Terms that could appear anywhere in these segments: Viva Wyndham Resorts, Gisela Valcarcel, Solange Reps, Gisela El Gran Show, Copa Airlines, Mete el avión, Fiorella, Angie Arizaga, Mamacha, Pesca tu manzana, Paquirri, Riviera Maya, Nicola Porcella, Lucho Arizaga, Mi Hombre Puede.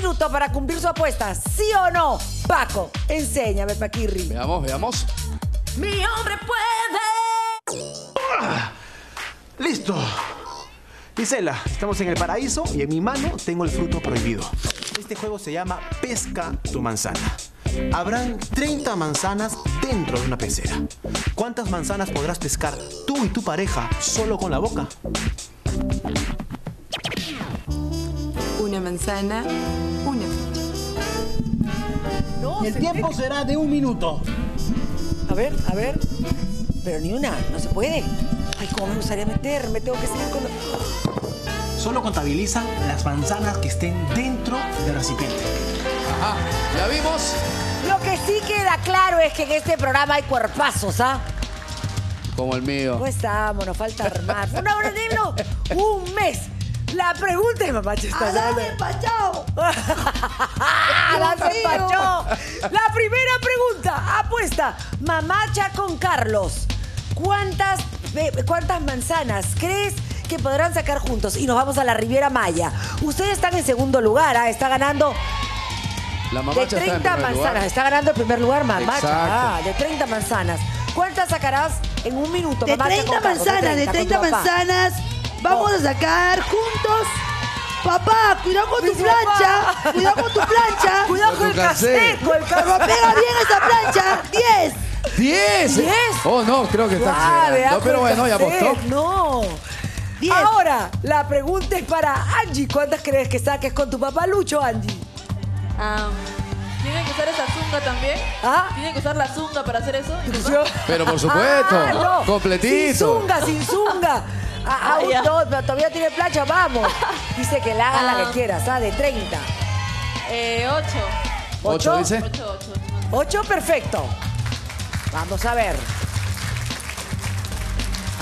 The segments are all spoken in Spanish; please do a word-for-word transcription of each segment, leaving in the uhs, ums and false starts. minutos para cumplir su apuesta. ¿Sí o no? Paco, enséñame, Paquirri. Veamos, veamos. Mi hombre puede. ¡Ah! Listo. Gisela, estamos en el paraíso y en mi mano tengo el fruto prohibido. Este juego se llama Pesca tu manzana. Habrán treinta manzanas dentro de una pecera. ¿Cuántas manzanas podrás pescar tú y tu pareja solo con la boca? Una manzana, una fruta. El tiempo será de un minuto. A ver, a ver. Pero ni una, no se puede. Ay, ¿cómo me gustaría meterme? Tengo que seguir con... Solo contabilizan las manzanas que estén dentro del recipiente. Ajá, ¿ya vimos? Lo que sí queda claro es que en este programa hay cuerpazos, ¿ah? Como el mío. No estamos, nos falta armar. Una hora de himno, un mes. La pregunta es, Mamacha, está ¡Adán se empachó! ¡Adán se empachó! La primera pregunta, apuesta. Mamacha con Carlos. ¿Cuántas, cuántas manzanas crees que podrán sacar juntos? Y nos vamos a la Riviera Maya. Ustedes están en segundo lugar, ¿ah? Está ganando... La Mamacha de treinta manzanas. Lugar. Está ganando el primer lugar, Mamacha. Ah, de treinta manzanas. ¿Cuántas sacarás en un minuto, de Mamacha? treinta manzanas, treinta, de treinta manzanas. Vamos oh. a sacar juntos. Papá, cuidado con mi tu papá. plancha. Cuidado con tu plancha. Cuidado con el casteco. El casteco. Pega bien esa plancha. Diez. Diez. Diez. Oh, no, creo que está exagerando. No, pero bueno, ya apostó. No. Diez. Ahora, la pregunta es para Angie. ¿Cuántas crees que saques con tu papá Lucho, Angie? Um, ¿Tienen que usar esa zunga también? ¿Ah? ¿Tienen que usar la zunga para hacer eso? Pero por supuesto, ah, no. completito. Sin zunga, sin zunga. Ah, aún no, pero todavía tiene plancha, vamos. Dice que la haga um, la que quieras, ¿ah? De treinta. Eh, ocho. ¿Ocho, ¿Ocho dice? Ocho, ocho, ocho. Ocho, perfecto. Vamos a ver.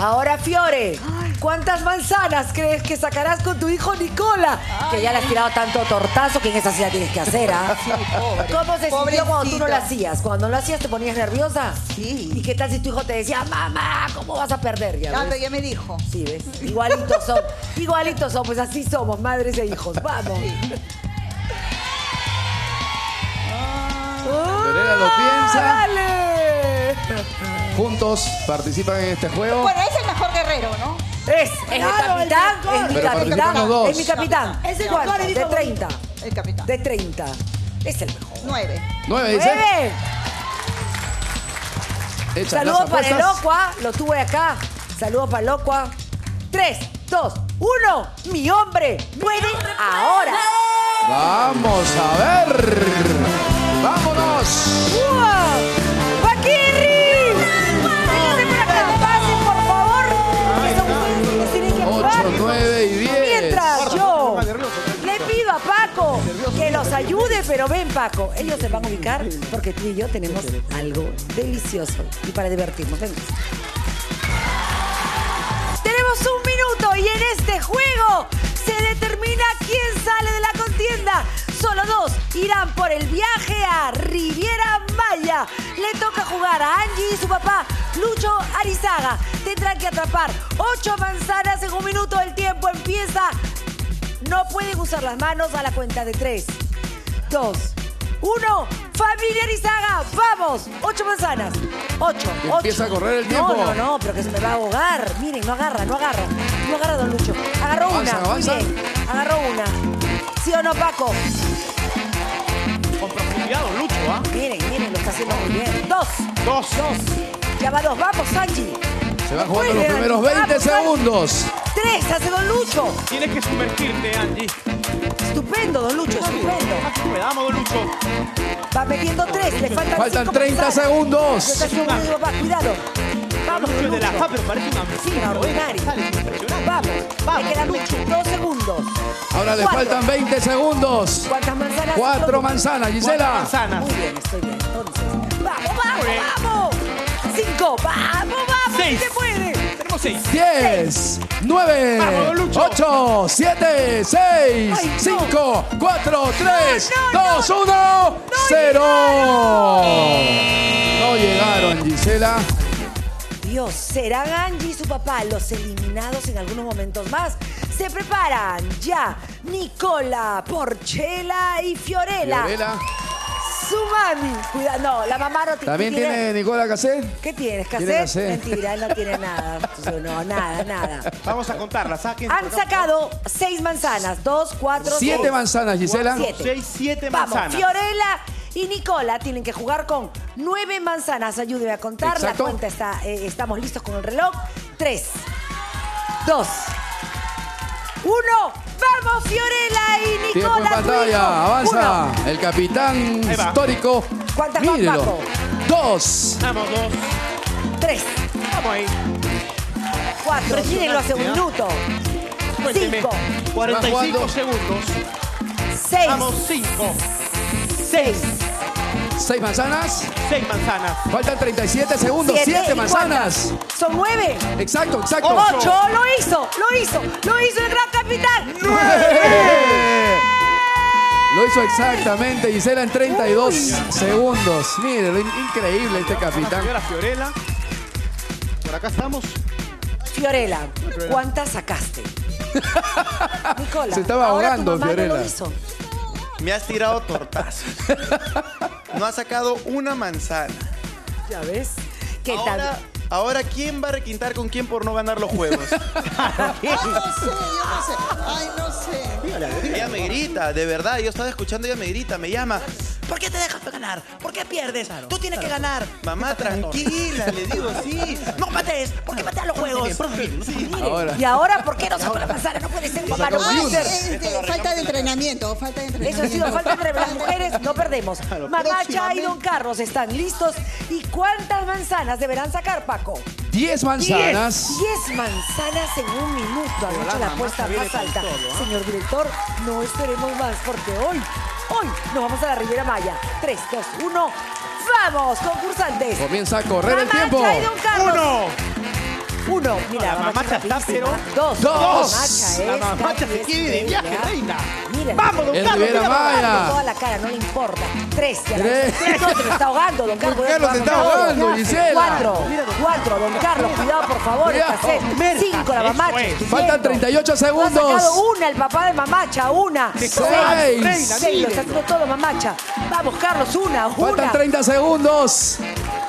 Ahora, Fiore, ¿cuántas manzanas crees que sacarás con tu hijo Nicola? Ay, que ya le has tirado tanto tortazo que en esa sí la tienes que hacer, ¿ah? Sí, pobre. ¿Cómo se sintió cuando tú no la hacías? ¿Cuando no la hacías te ponías nerviosa? Sí. ¿Y qué tal si tu hijo te decía, mamá, ¿cómo vas a perder? Ya, no, ya me dijo. Sí, ¿ves? Igualitos son. Igualitos son, pues así somos, madres e hijos. Vamos. Sí. Oh, Fiorella lo piensa. ¡Dale! Juntos participan en este juego. Bueno, es el mejor guerrero, ¿no? Es, es claro, el capitán, el es mi capitán. Es mi capitán. Es el mejor. De treinta. El capitán. De treinta. Es el mejor. Nueve. Nueve, dice. Nueve. Saludos para el Locua. Lo tuve acá. Saludos para el Locua. Tres, dos, uno. Mi hombre puede ahora. Vamos a ver. Vámonos. ¡Wow! ¡Paquirri! ocho, nueve y diez. Mientras yo le pido a Paco que los ayude, pero ven, Paco, ellos se van a ubicar porque tú y yo tenemos algo delicioso y para divertirnos. Ven. Tenemos un minuto y en este juego se determina quién sale de la contienda. Solo dos irán por el viaje a Riviera Maya. Le toca jugar a Angie y su papá, Lucho Arizaga. Tendrán que atrapar ocho manzanas en un minuto. El tiempo empieza. No pueden usar las manos a la cuenta de tres, dos, uno. Familia Arizaga, vamos. Ocho manzanas. Ocho, ocho. Empieza a correr el tiempo. No, no, no, pero que se me va a ahogar. Miren, no agarra, no agarra. No agarra, don Lucho. Agarró avanza, una. Avanza. Muy bien. Agarró una. ¿Sí o no, Paco? Con profundidad, Lucho, ¿ah? ¿eh? Miren, miren, lo está haciendo muy bien. Dos. Dos. Dos. Ya va dos. Vamos, Angie. Se van jugando los primeros veinte segundos. Tres, hace don Lucho. Tienes que sumergirte, Angie. Estupendo, don Lucho, estupendo. Me damos, don Lucho. Va metiendo tres, le faltan Faltan treinta segundos. Cuidado. Vamos, Lucho. De la J, pero parece una piscina ordinaria. Vamos, vamos, quedan dos segundos. Ahora le faltan veinte segundos. ¿Cuántas manzanas? Cuatro manzanas, Gisela. Manzanas. Muy bien, estoy bien. Entonces, vamos, vamos, vamos. Cinco, vamos, vamos. Seis. Se puede. Tenemos seis. Diez, nueve, ocho, siete, seis, cinco, cuatro, tres, dos, uno, cero. No llegaron, Gisela. Dios, serán Angie y su papá los eliminados en algunos momentos más. se preparan ya Nicola, Porcella y Fiorella. Fiorella. Su mami. Cuidado, no, la mamá no tiene. ¿También tiene Nicola Cassette? ¿Qué tienes, Cassette? Mentira, él no tiene nada. No, nada, nada. Vamos a contarlas. Han sacado seis manzanas. Dos, cuatro, seis. Siete manzanas, Gisela. Siete. Seis, siete manzanas. Vamos, Fiorella y Nicola tienen que jugar con nueve manzanas. Ayúdeme a contar. Exacto. La cuenta está. Eh, estamos listos con el reloj. Tres, dos, uno. ¡Vamos, Fiorella y Nicola! En pantalla, avanza. Uno. El capitán histórico. ¿Cuántas más, Paco? Dos. Vamos, dos. Tres. Vamos ahí. Cuatro. Mírenlo hace un minuto. Cinco. cuarenta y cinco segundos. Seis. Vamos, cinco. Seis. Seis manzanas. Seis manzanas. Faltan treinta y siete segundos. Siete, Siete manzanas. ¿Cuántas? Son nueve. Exacto, exacto. Ocho. Ocho. Lo hizo, lo hizo, lo hizo el gran capitán. ¡Nueve! Lo hizo exactamente Gisela en treinta y dos Uy. segundos. Mire, lo increíble este capitán. Señora Fiorella. Por acá estamos. Fiorella, ¿cuántas sacaste? Nicola. Se estaba ahogando, Fiorella. No lo hizo. Me has tirado tortazos. No has sacado una manzana. Ya ves. ¿Qué ahora, tal? Ahora, ¿quién va a requintar con quién por no ganar los juegos? Ay, no sé, yo no sé. Ay, no sé. Mírala, mírala. Ella me grita, de verdad. Yo estaba escuchando, ella me grita, me llama. ¿Por qué te dejas de ganar? ¿Por qué pierdes? Claro, Tú tienes claro. que ganar. Mamá, tranquila, le digo, sí. No mates, ¿por qué matas los juegos? Sí. Ahora. Y ahora, ¿por qué no se puede pasar? No puede ser, mamá, no puede ser. Falta de entrenamiento, falta de entrenamiento. Eso ha sido falta de entrenamiento. Las mujeres no perdemos. Claro, Mamacha y Don Carlos están listos. ¿Y cuántas manzanas deberán sacar, Paco? Diez manzanas. Diez, diez manzanas en un minuto. Han hecho la apuesta más alta. Solo, ¿eh? Señor director, no esperemos más porque hoy... Hoy nos vamos a la Riviera Maya. tres, dos, uno. ¡Vamos, concursantes! Comienza a correr Mamacha el tiempo. ¡Uno! Uno. Mira, no, la Mamacha está pero... Dos. Dos. La Mamacha se quiere de viaje, reina. Mira, ¡vamos, Don Carlos! Riviera Maya. Toda la cara, no le importa. Tres. Ya tres. Tres. Otro, se está ahogando, Don Carlos. Don Carlos se está ahogando, Gisela. Cuatro. Cuatro, Don Carlos. Cuidado, por favor. Cinco, la Mamacha. Faltan treinta y ocho segundos. Ha sacado una, el papá de Mamacha. Una. Seis. Seis. Lo está haciendo todo, Mamacha. Vamos, Carlos. Una, una. Faltan treinta segundos.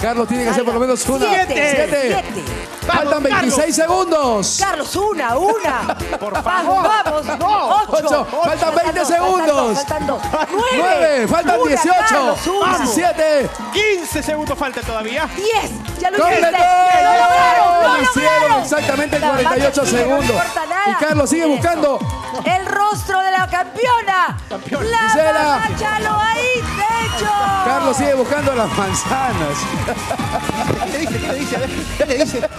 Carlos tiene que hacer por lo menos una. Siete. Siete. Faltan veintiséis segundos. Carlos, una, una. Por favor. Vamos, vamos. Ocho. Faltan veinte segundos. Faltan dos. Nueve. Faltan dieciocho. diecisiete. quince segundos faltan todavía. diez. Ya lo hiciste. Lo hicieron exactamente en cuarenta y ocho segundos. Y Carlos sigue buscando el rostro de la campeona. La Mamacha lo ha hecho. Carlos sigue buscando las manzanas. ¿Qué le dice? ¿Qué le dice? ¿Qué le dice?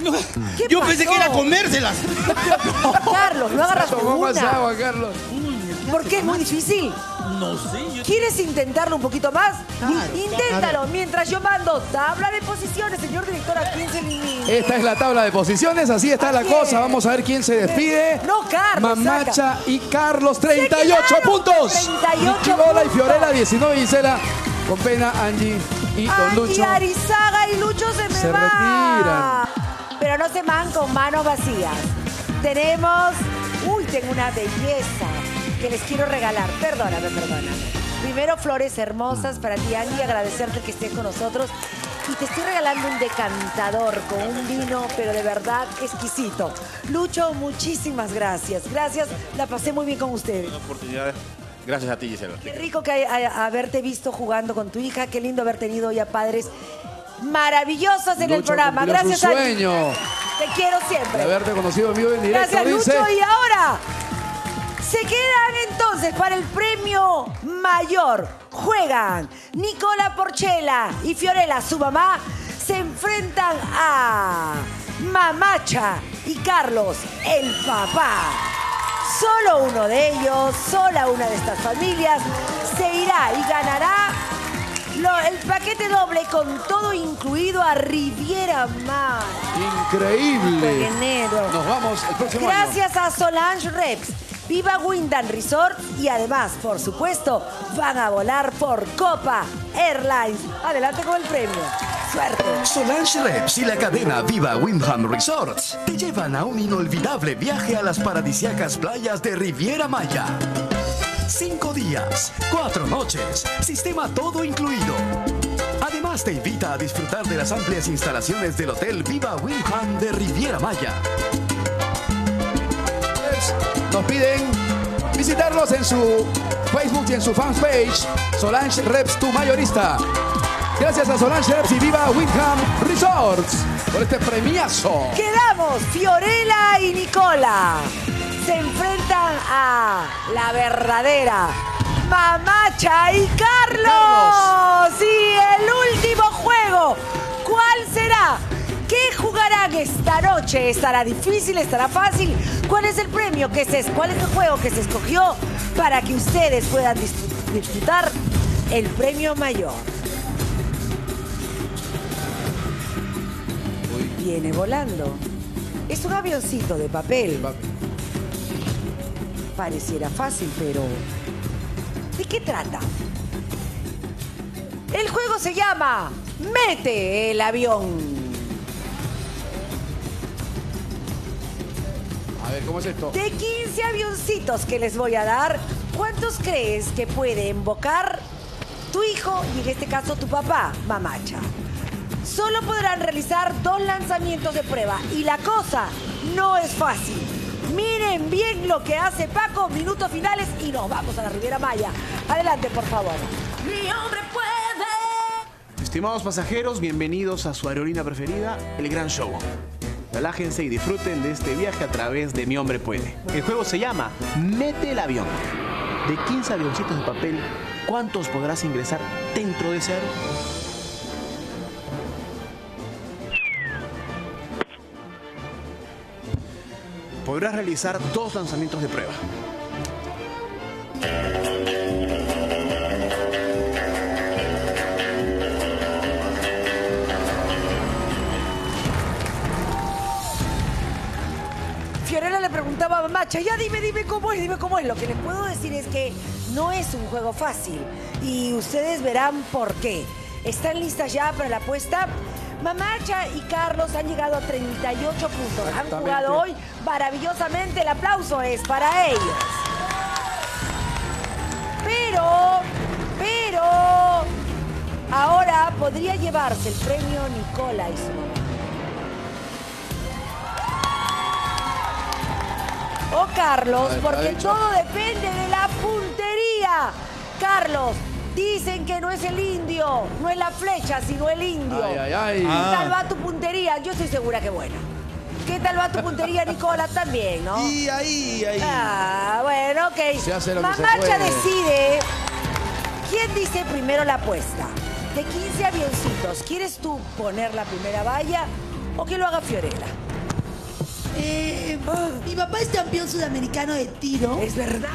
No. ¿Qué Yo pasó? pensé que era comérselas. No. Carlos, no agarras una. Más agua, Carlos. ¿Por qué es muy difícil? No sé. Yo... ¿Quieres intentarlo un poquito más? Claro, Inténtalo claro. mientras yo mando tabla de posiciones, señor director. ¿A quién se elimine? Esta es la tabla de posiciones, así está la cosa. Vamos a ver quién se despide. No, Carlos. Mamacha saca. y Carlos, treinta y ocho puntos. treinta y ocho Nicola y Fiorella, diecinueve. Gisela, con pena, Angie y Angie, con Lucho. Arizaga y Lucho se me se va. Retiran. Pero no se van con manos vacías. Tenemos... Uy, tengo una belleza que les quiero regalar. Perdóname, perdóname. Primero, flores hermosas para ti, Angie. Agradecerte que estés con nosotros. Y te estoy regalando un decantador con un vino, pero de verdad exquisito. Lucho, muchísimas gracias. Gracias, la pasé muy bien con ustedes. Gracias a ti, Gisela. Qué rico que hay, a, haberte visto jugando con tu hija. Qué lindo haber tenido ya padres maravillosos en Lucho, el programa. Gracias a ti. Te quiero siempre. De haberte conocido en vivo en directo. Gracias, Lucho. Dice... Y ahora... Se quedan entonces para el premio mayor. Juegan Nicola Porcella y Fiorella, su mamá, se enfrentan a Mamacha y Carlos, el papá. Solo uno de ellos, sola una de estas familias, se irá y ganará lo, el paquete doble con todo incluido a Riviera Maya. Increíble. Enero. Nos vamos el próximo Gracias año. a Solange Reps, Viva Wyndham Resorts y además, por supuesto, van a volar por Copa Airlines. Adelante con el premio. suerte. Solange Reps y la cadena Viva Wyndham Resorts te llevan a un inolvidable viaje a las paradisíacas playas de Riviera Maya. Cinco días, cuatro noches, sistema todo incluido. Además te invita a disfrutar de las amplias instalaciones del Hotel Viva Wyndham de Riviera Maya. Nos piden visitarlos en su Facebook y en su fanpage Solange Reps, tu mayorista. Gracias a Solange Reps y Viva Wyndham Resorts por este premiazo. Quedamos Fiorella y Nicola. Se enfrentan a la verdadera Mamacha y Carlos. Carlos. Y el último juego, ¿cuál será? ¿Qué jugarán esta noche? ¿Estará difícil? ¿Estará fácil? ¿Cuál es el premio que se, cuál es el juego que se escogió para que ustedes puedan disfrutar el premio mayor? Uy. Viene volando. Es un avioncito de papel. Pareciera fácil, pero ¿de qué trata? El juego se llama Mete el avión. A ver, ¿cómo es esto? De quince avioncitos que les voy a dar, ¿cuántos crees que puede embocar tu hijo y en este caso tu papá, Mamacha? Solo podrán realizar dos lanzamientos de prueba y la cosa no es fácil. Miren bien lo que hace Paco, minutos finales y nos vamos a la Riviera Maya. Adelante, por favor. Mi hombre puede. Estimados pasajeros, bienvenidos a su aerolínea preferida, el Gran Show. Relájense y disfruten de este viaje a través de Mi Hombre Puede. El juego se llama Mete el avión. De quince avioncitos de papel, ¿cuántos podrás ingresar dentro de ese avión? Podrás realizar dos lanzamientos de prueba. Fiorella le preguntaba a Mamacha, ya dime, dime cómo es, dime cómo es. Lo que les puedo decir es que no es un juego fácil y ustedes verán por qué. ¿Están listas ya para la apuesta? Mamacha y Carlos han llegado a treinta y ocho puntos. Han jugado hoy maravillosamente. El aplauso es para ellos. Pero, pero, ahora podría llevarse el premio Nicola y su mamá. O Carlos, porque todo depende de la puntería. Carlos, dicen que no es el indio, no es la flecha, sino el indio. Ay, ay, ay. ¿Qué ah. tal va tu puntería? Yo estoy segura que buena. ¿Qué tal va tu puntería, Nicola? También, ¿no? Y ahí, ahí. Ah, bueno, ok. Se hace lo que se puede. Mamacha decide quién dice primero la apuesta. De quince avioncitos, ¿quieres tú poner la primera valla o que lo haga Fiorella? Eh, mi papá es campeón sudamericano de tiro. Es verdad.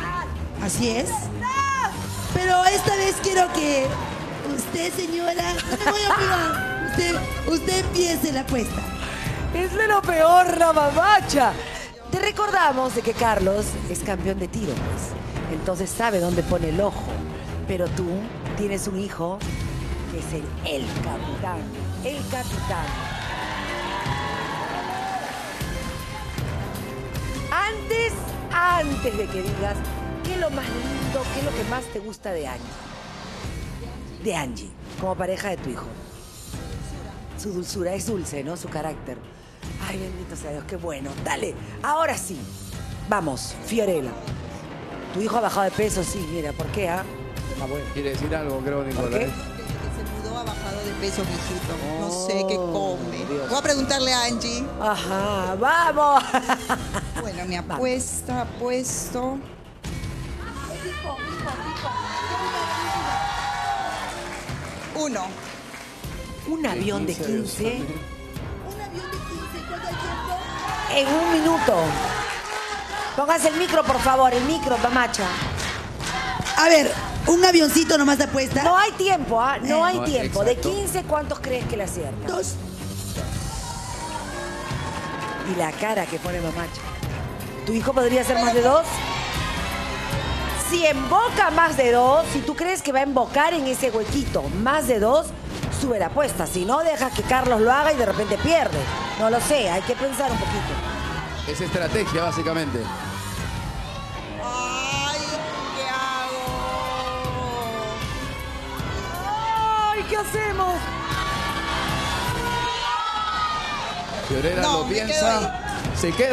Así es. Es verdad. Pero esta vez quiero que usted, señora, no me voy a opinar. Usted, usted empiece la apuesta. Es de lo peor, la Mamacha. Te recordamos de que Carlos es campeón de tiro, pues. Entonces sabe dónde pone el ojo. Pero tú tienes un hijo que es el, el capitán. El capitán. Antes, antes de que digas, ¿qué es lo más lindo, qué es lo que más te gusta de Angie? De Angie, como pareja de tu hijo. Su dulzura, es dulce, ¿no? Su carácter. Ay, bendito sea Dios, qué bueno. Dale, ahora sí. Vamos, Fiorella. Tu hijo ha bajado de peso, sí, mira, ¿por qué, ah? Ah, bueno. Quiere decir algo, creo, Nicolás. ¿Por qué? Ha bajado de peso, mijito. No oh, sé qué come. Dios. Voy a preguntarle a Angie. Ajá, vamos. Bueno, mi apuesta, vamos. Apuesto. Uno. Un avión de quince. Un avión de quince. ¿Cuánto tiempo? En un minuto. Póngase el micro, por favor. El micro, Mamacha. A ver. Un avioncito nomás de apuesta. No hay tiempo, ¿ah? ¿eh? No hay no, tiempo. Exacto. De quince, ¿cuántos crees que le acierta? Dos. Y la cara que pone Mamacha. ¿Tu hijo podría hacer más de dos? Si emboca más de dos, si tú crees que va a embocar en ese huequito más de dos, sube la apuesta, si no dejas que Carlos lo haga y de repente pierde. No lo sé, hay que pensar un poquito. Es estrategia, básicamente. ¡Ay, qué hago! ¡Ay, qué hacemos! Fiorella no, lo piensa, se queda.